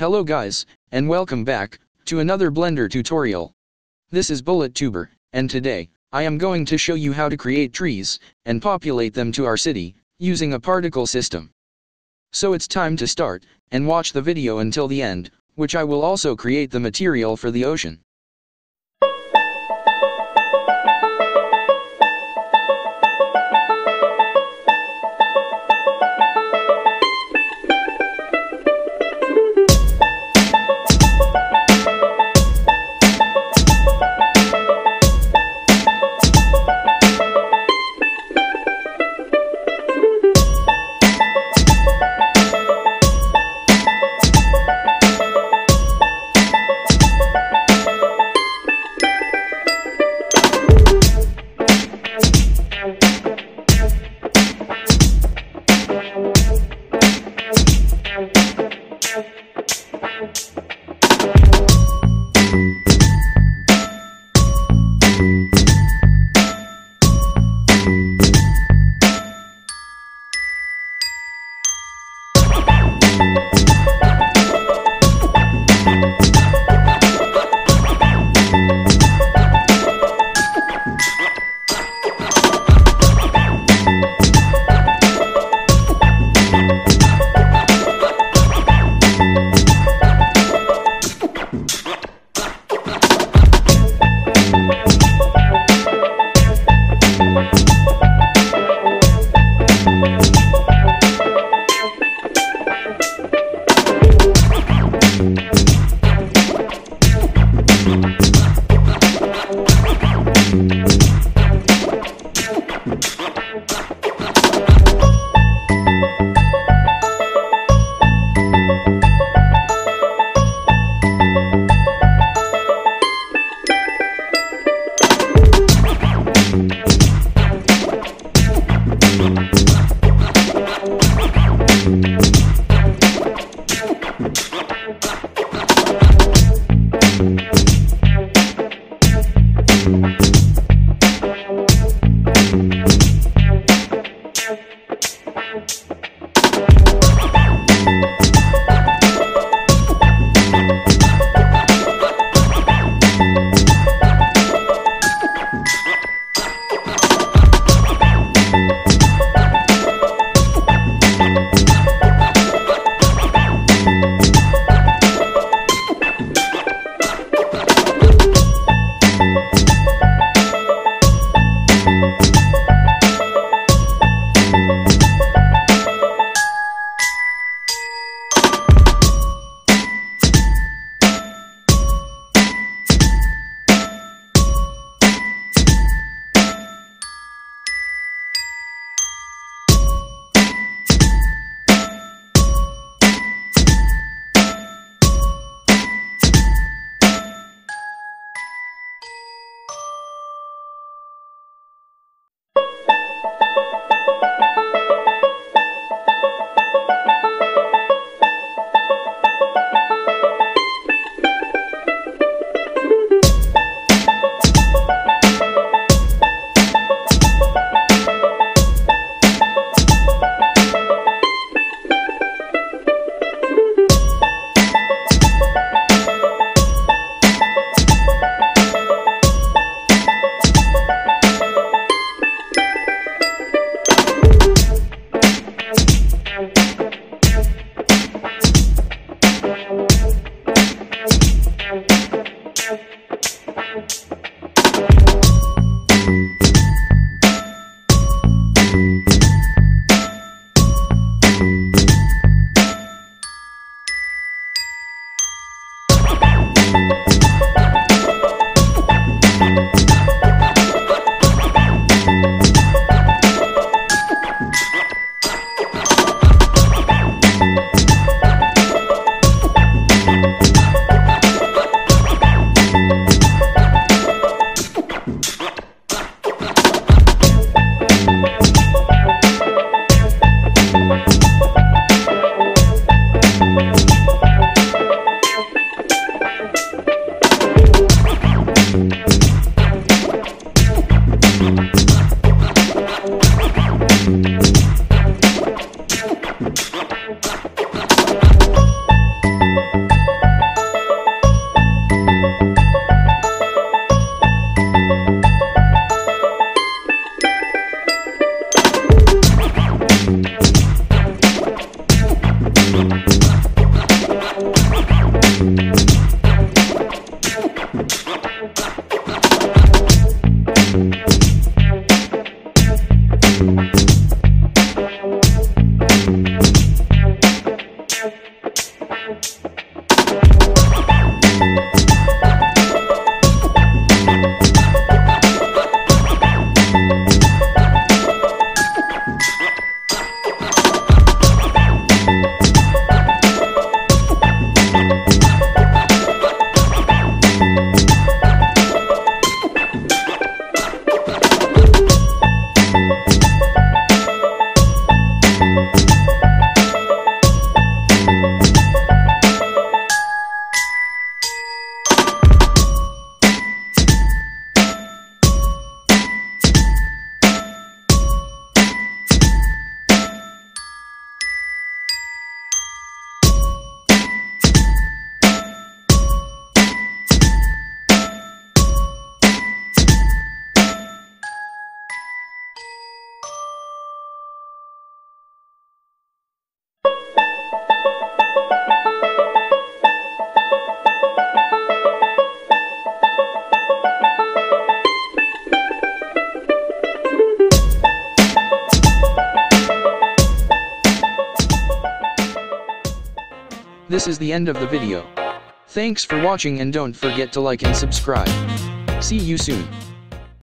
Hello guys, and welcome back to another Blender tutorial. This is BulletTuber, and today, I am going to show you how to create trees and populate them to our city, using a particle system. So it's time to start, and watch the video until the end, which I will also create the material for the ocean. This is the end of the video. Thanks for watching and don't forget to like and subscribe. See you soon.